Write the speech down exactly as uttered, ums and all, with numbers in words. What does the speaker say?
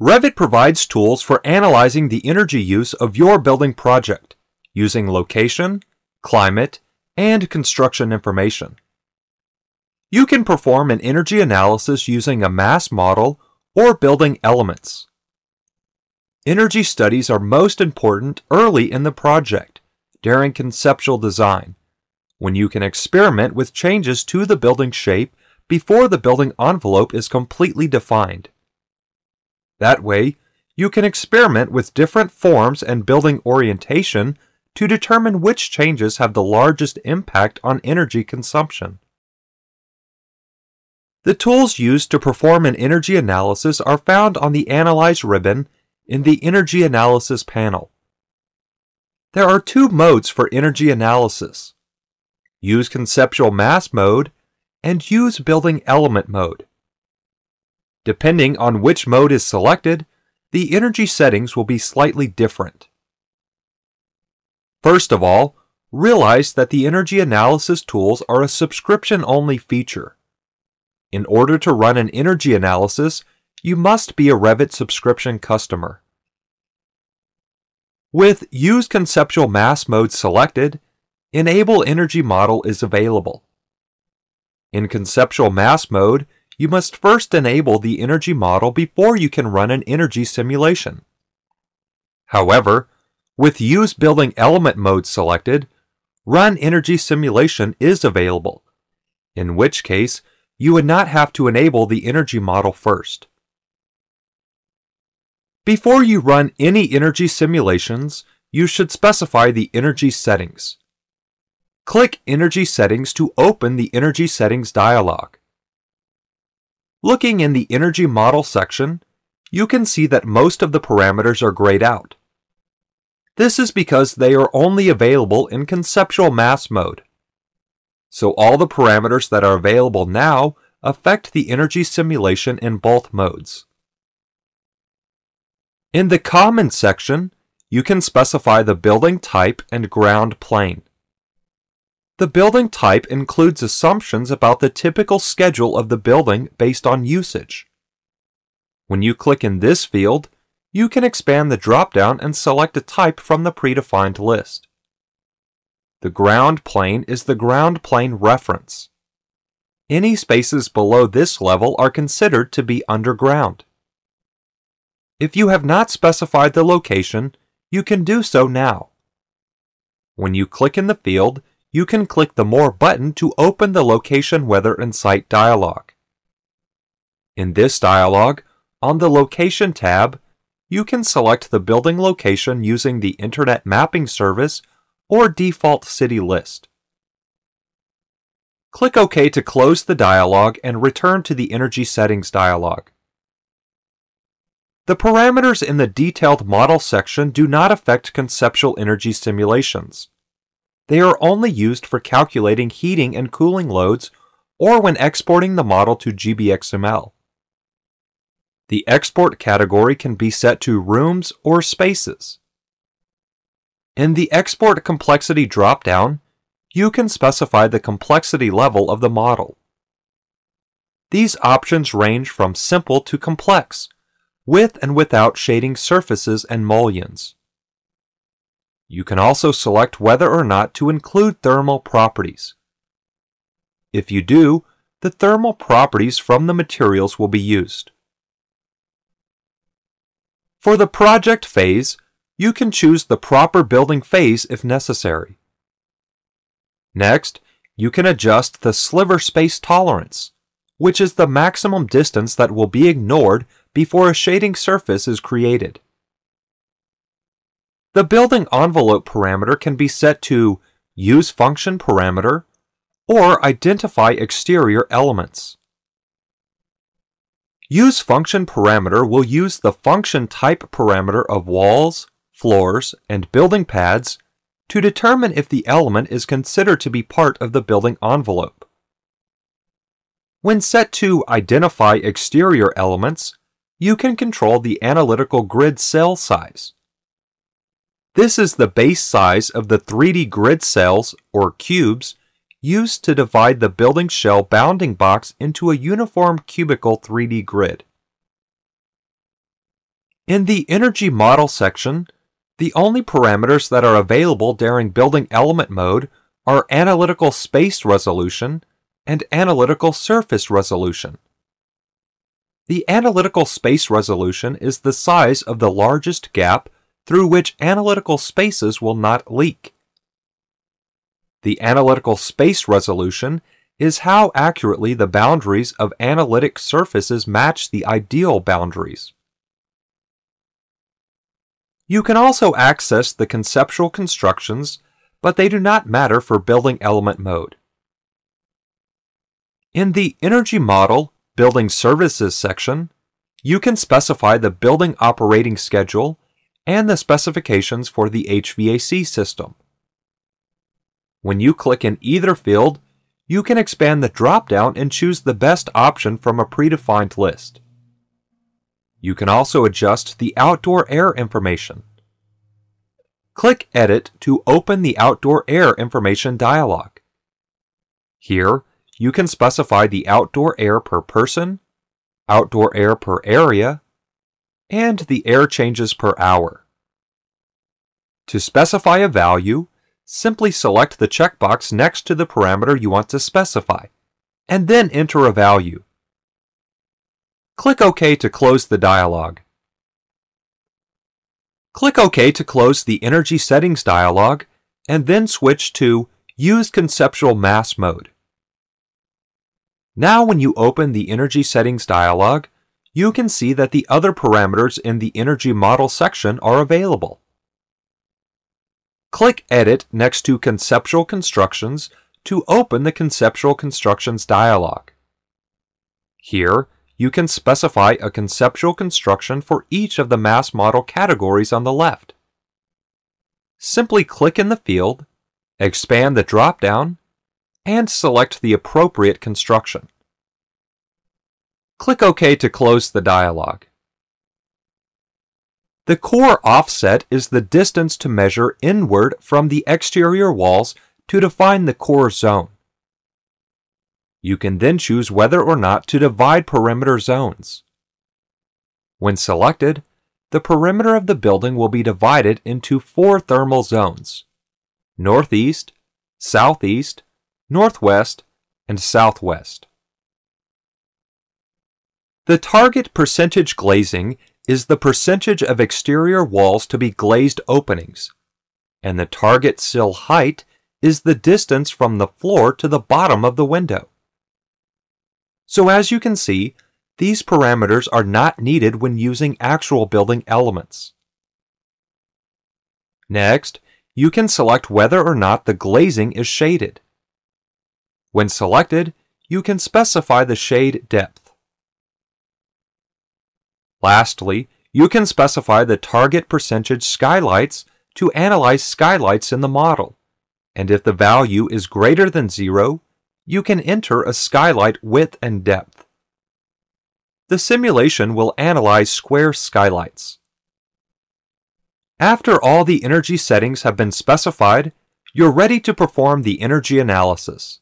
Revit provides tools for analyzing the energy use of your building project using location, climate, and construction information. You can perform an energy analysis using a mass model or building elements. Energy studies are most important early in the project, during conceptual design, when you can experiment with changes to the building shape before the building envelope is completely defined. That way, you can experiment with different forms and building orientation to determine which changes have the largest impact on energy consumption. The tools used to perform an energy analysis are found on the Analyze ribbon in the Energy Analysis panel. There are two modes for energy analysis. Use Conceptual Mass mode and use Building Element mode. Depending on which mode is selected, the energy settings will be slightly different. First of all, realize that the energy analysis tools are a subscription-only feature. In order to run an energy analysis, you must be a Revit subscription customer. With Use Conceptual Mass mode selected, Enable Energy Model is available. In Conceptual Mass mode, you must first enable the energy model before you can run an energy simulation. However, with Use Building Element mode selected, Run Energy Simulation is available, in which case you would not have to enable the energy model first. Before you run any energy simulations, you should specify the energy settings. Click Energy Settings to open the Energy Settings dialog. Looking in the Energy Model section, you can see that most of the parameters are grayed out. This is because they are only available in Conceptual Mass mode. So all the parameters that are available now affect the energy simulation in both modes. In the Common section, you can specify the building type and ground plane. The building type includes assumptions about the typical schedule of the building based on usage. When you click in this field, you can expand the drop-down and select a type from the predefined list. The ground plane is the ground plane reference. Any spaces below this level are considered to be underground. If you have not specified the location, you can do so now. When you click in the field, you can click the More button to open the Location Weather and Site dialog. In this dialog, on the Location tab, you can select the building location using the Internet Mapping Service or Default City List. Click OK to close the dialog and return to the Energy Settings dialog. The parameters in the Detailed Model section do not affect conceptual energy simulations. They are only used for calculating heating and cooling loads or when exporting the model to G B X M L. The export category can be set to rooms or spaces. In the Export Complexity drop-down, you can specify the complexity level of the model. These options range from simple to complex, with and without shading surfaces and mullions. You can also select whether or not to include thermal properties. If you do, the thermal properties from the materials will be used. For the project phase, you can choose the proper building phase if necessary. Next, you can adjust the sliver space tolerance, which is the maximum distance that will be ignored before a shading surface is created. The building envelope parameter can be set to Use Function Parameter or Identify Exterior Elements. Use Function Parameter will use the function type parameter of walls, floors, and building pads to determine if the element is considered to be part of the building envelope. When set to Identify Exterior Elements, you can control the analytical grid cell size. This is the base size of the three D grid cells, or cubes, used to divide the building shell bounding box into a uniform cubical three D grid. In the Energy Model section, the only parameters that are available during Building Element Mode are Analytical Space Resolution and Analytical Surface Resolution. The Analytical Space Resolution is the size of the largest gap through which analytical spaces will not leak. The Analytical Space Resolution is how accurately the boundaries of analytic surfaces match the ideal boundaries. You can also access the conceptual constructions, but they do not matter for Building Element Mode. In the Energy Model Building Services section, you can specify the building operating schedule and the specifications for the H V A C system. When you click in either field, you can expand the drop-down and choose the best option from a predefined list. You can also adjust the outdoor air information. Click Edit to open the Outdoor Air Information dialog. Here, you can specify the outdoor air per person, outdoor air per area, and the air changes per hour. To specify a value, simply select the checkbox next to the parameter you want to specify, and then enter a value. Click OK to close the dialog. Click OK to close the Energy Settings dialog and then switch to Use Conceptual Mass Mode. Now when you open the Energy Settings dialog, you can see that the other parameters in the Energy Model section are available. Click Edit next to Conceptual Constructions to open the Conceptual Constructions dialog. Here, you can specify a conceptual construction for each of the mass model categories on the left. Simply click in the field, expand the drop-down, and select the appropriate construction. Click OK to close the dialog. The core offset is the distance to measure inward from the exterior walls to define the core zone. You can then choose whether or not to divide perimeter zones. When selected, the perimeter of the building will be divided into four thermal zones: northeast, southeast, northwest, and southwest. The target percentage glazing is the percentage of exterior walls to be glazed openings, and the target sill height is the distance from the floor to the bottom of the window. So as you can see, these parameters are not needed when using actual building elements. Next, you can select whether or not the glazing is shaded. When selected, you can specify the shade depth. Lastly, you can specify the target percentage skylights to analyze skylights in the model, and if the value is greater than zero, you can enter a skylight width and depth. The simulation will analyze square skylights. After all the energy settings have been specified, you're ready to perform the energy analysis.